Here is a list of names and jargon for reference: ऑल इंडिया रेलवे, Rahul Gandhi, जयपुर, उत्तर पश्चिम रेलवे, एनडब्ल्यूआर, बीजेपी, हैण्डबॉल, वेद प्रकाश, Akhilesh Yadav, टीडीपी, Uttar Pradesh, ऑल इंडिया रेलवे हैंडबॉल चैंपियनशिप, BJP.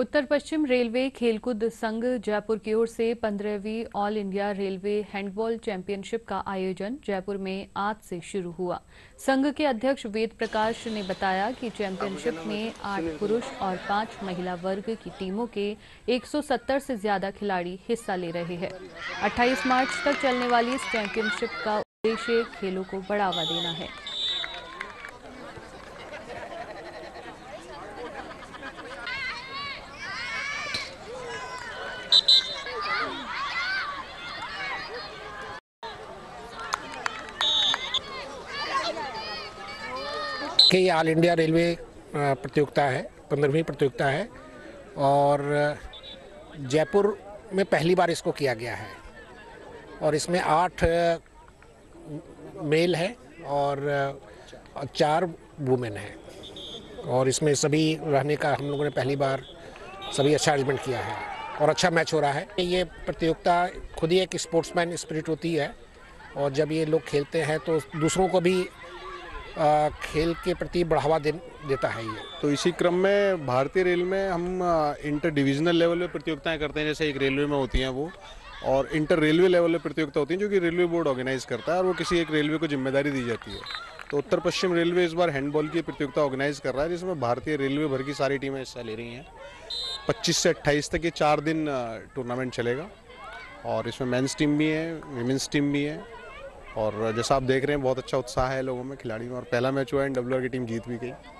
उत्तर पश्चिम रेलवे खेलकूद संघ जयपुर की ओर से 15वीं ऑल इंडिया रेलवे हैंडबॉल चैंपियनशिप का आयोजन जयपुर में आज से शुरू हुआ। संघ के अध्यक्ष वेद प्रकाश ने बताया कि चैंपियनशिप में 8 पुरुष और 5 महिला वर्ग की टीमों के 170 से ज्यादा खिलाड़ी हिस्सा ले रहे हैं। 28 मार्च तक चलने वाली इस चैंपियनशिप का उद्देश्य खेलों को बढ़ावा देना है। कि ऑल इंडिया रेलवे प्रतियोगिता है, 15वीं प्रतियोगिता है और जयपुर में पहली बार इसको किया गया है और इसमें 8 मेल है और 4 वुमेन हैं और इसमें सभी रहने का हम लोगों ने पहली बार सभी अच्छा अरेंजमेंट किया है और अच्छा मैच हो रहा है। ये प्रतियोगिता खुद ही एक स्पोर्ट्समैन स्पिरिट होती है और जब ये लोग खेलते हैं तो दूसरों को भी खेल के प्रति बढ़ावा देता है ये। तो इसी क्रम में भारतीय रेल में हम इंटर डिविजनल लेवल पे प्रतियोगिताएं करते हैं, जैसे एक रेलवे में होती हैं वो, और इंटर रेलवे लेवल पे प्रतियोगिता होती है जो कि रेलवे बोर्ड ऑर्गेनाइज करता है और वो किसी एक रेलवे को जिम्मेदारी दी जाती है। तो उत्तर पश्चिम रेलवे इस बार हैंडबॉल की प्रतियोगिता ऑर्गेनाइज कर रहा है जिसमें भारतीय रेलवे भर की सारी टीमें हिस्सा ले रही हैं। 25 से 28 तक ये 4 दिन टूर्नामेंट चलेगा और इसमें मेन्स टीम भी है, वीमेंस टीम भी है और जैसा आप देख रहे हैं बहुत अच्छा उत्साह है लोगों में, खिलाड़ियों में। और पहला मैच हुआ है, एनडब्ल्यूआर की टीम जीत भी गई।